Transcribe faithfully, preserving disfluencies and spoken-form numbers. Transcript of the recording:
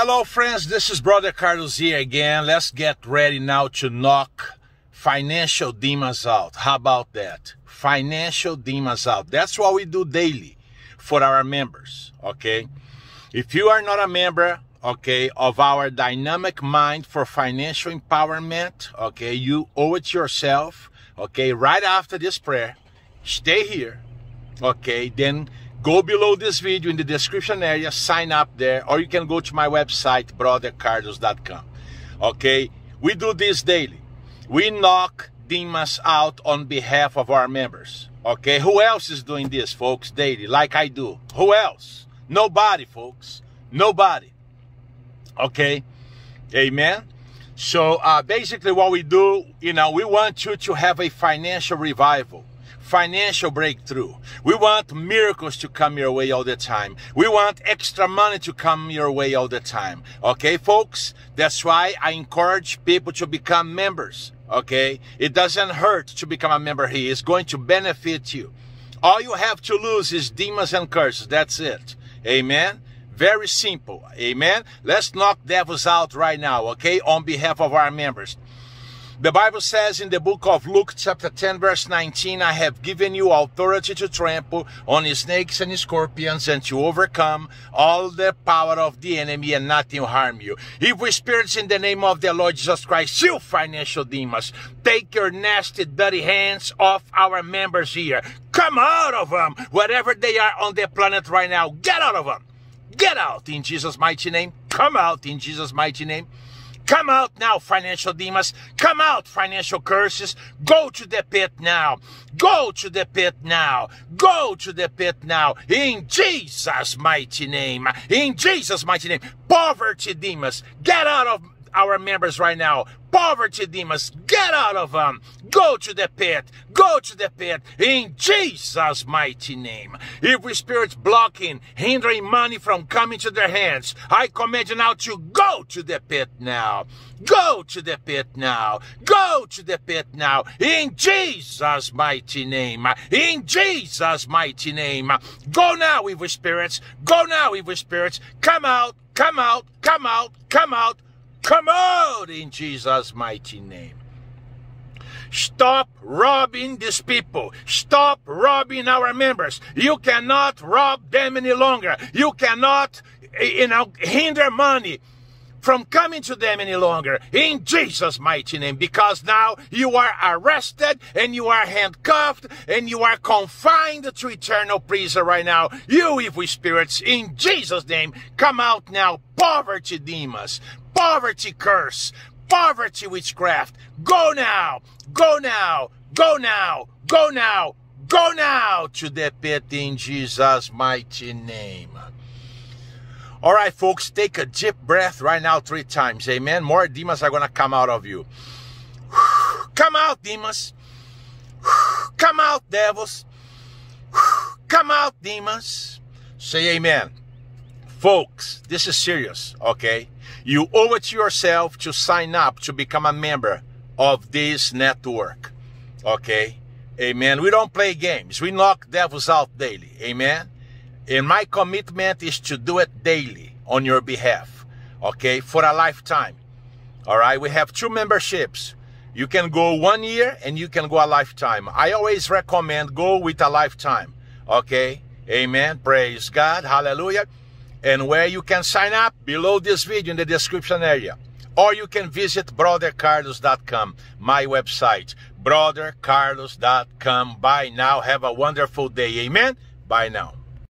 Hello friends, this is Brother Carlos here again. Let's get ready now to knock financial demons out. How about that? Financial demons out. That's what we do daily for our members, okay? If you are not a member, okay, of our Dynamic Mind for Financial Empowerment, okay, you owe it yourself, okay, right after this prayer, stay here, okay, then go below this video in the description area, sign up there, or you can go to my website, brother carlos dot com. Okay? We do this daily. We knock demons out on behalf of our members. Okay? Who else is doing this, folks, daily, like I do? Who else? Nobody, folks. Nobody. Okay? Amen? So, uh, basically what we do, you know, we want you to have a financial revival. Financial breakthrough. We want miracles to come your way all the time. We want extra money to come your way all the time. Okay, folks? That's why I encourage people to become members. Okay? It doesn't hurt to become a member here. It's going to benefit you. All you have to lose is demons and curses. That's it. Amen? Very simple. Amen? Let's knock devils out right now, okay? On behalf of our members. The Bible says in the book of Luke chapter ten verse nineteen, I have given you authority to trample on snakes and scorpions and to overcome all the power of the enemy and nothing will harm you. Evil spirits, in the name of the Lord Jesus Christ, you financial demons, take your nasty dirty hands off our members here. Come out of them, wherever they are on the planet right now. Get out of them. Get out in Jesus' mighty name. Come out in Jesus' mighty name. Come out now, financial demons. Come out, financial curses. Go to the pit now. Go to the pit now. Go to the pit now. In Jesus' mighty name. In Jesus' mighty name. Poverty demons, get out of our members right now. Poverty demons, get out of them. Go to the pit. Go to the pit. In Jesus' mighty name. Evil spirits blocking, hindering money from coming to their hands, I command you now to go to the pit now. Go to the pit now. Go to the pit now. In Jesus' mighty name. In Jesus' mighty name. Go now, evil spirits. Go now, evil spirits. Come out. Come out. Come out. Come out. Come out in Jesus' mighty name. Stop robbing these people. Stop robbing our members. You cannot rob them any longer. You cannot, you know, hinder money from coming to them any longer. In Jesus' mighty name. Because now you are arrested and you are handcuffed and you are confined to eternal prison right now. You evil spirits, in Jesus' name, come out now. Poverty demons. Poverty curse, poverty witchcraft, go now, go now, go now, go now, go now to the pit in Jesus' mighty name. All right, folks, take a deep breath right now three times, amen? More demons are going to come out of you. Come out, demons. Come out, devils. Come out, demons. Say amen. Folks, this is serious, okay? You owe it to yourself to sign up to become a member of this network, okay? Amen. We don't play games. We knock devils out daily, amen? And my commitment is to do it daily on your behalf, okay? For a lifetime, all right? We have two memberships. You can go one year and you can go a lifetime. I always recommend go with a lifetime, okay? Amen. Praise God. Hallelujah. And where you can sign up below this video in the description area. Or you can visit brother carlos dot com, my website, brother carlos dot com. Bye now. Have a wonderful day. Amen. Bye now.